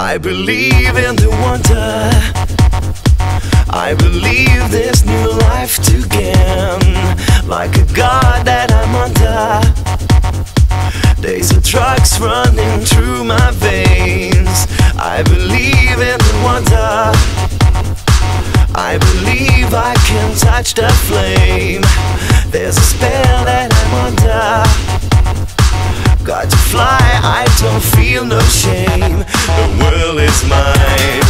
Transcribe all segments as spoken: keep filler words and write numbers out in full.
I believe in the wonder, I believe this new life to gain. Like a god that I'm under, days of drugs running through my veins. I believe in the wonder, I believe I can touch the flame. There's a spell that I'm under, got to fly, I don't feel no shame. The world is mine.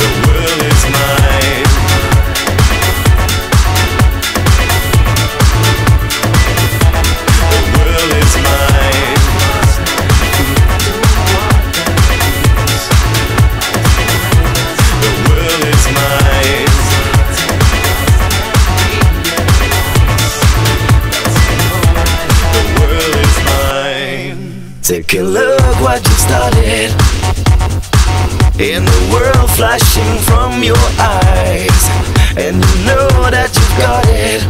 The world is mine. The world is mine. The world is mine. Take a look what you started in the world flashing from your eyes, and you know that you've got it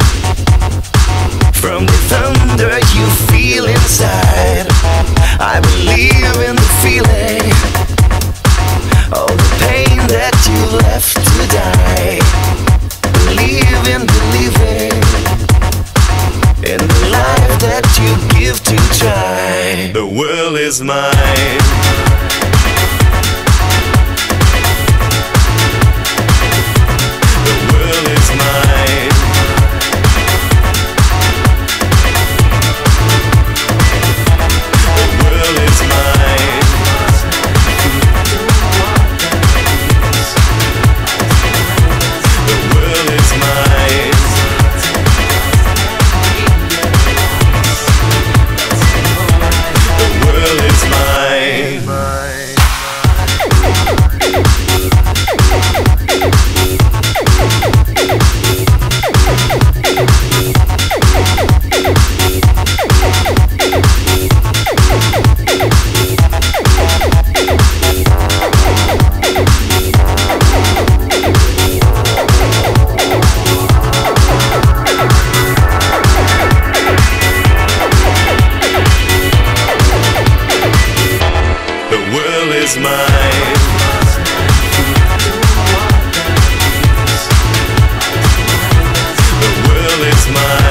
from the thunder you feel inside. I believe in the feeling, all the pain that you left to die. Believe in believing in the life that you give to try. The world is mine. The world is mine. The world is mine. The world is mine. Is mine. The world is mine.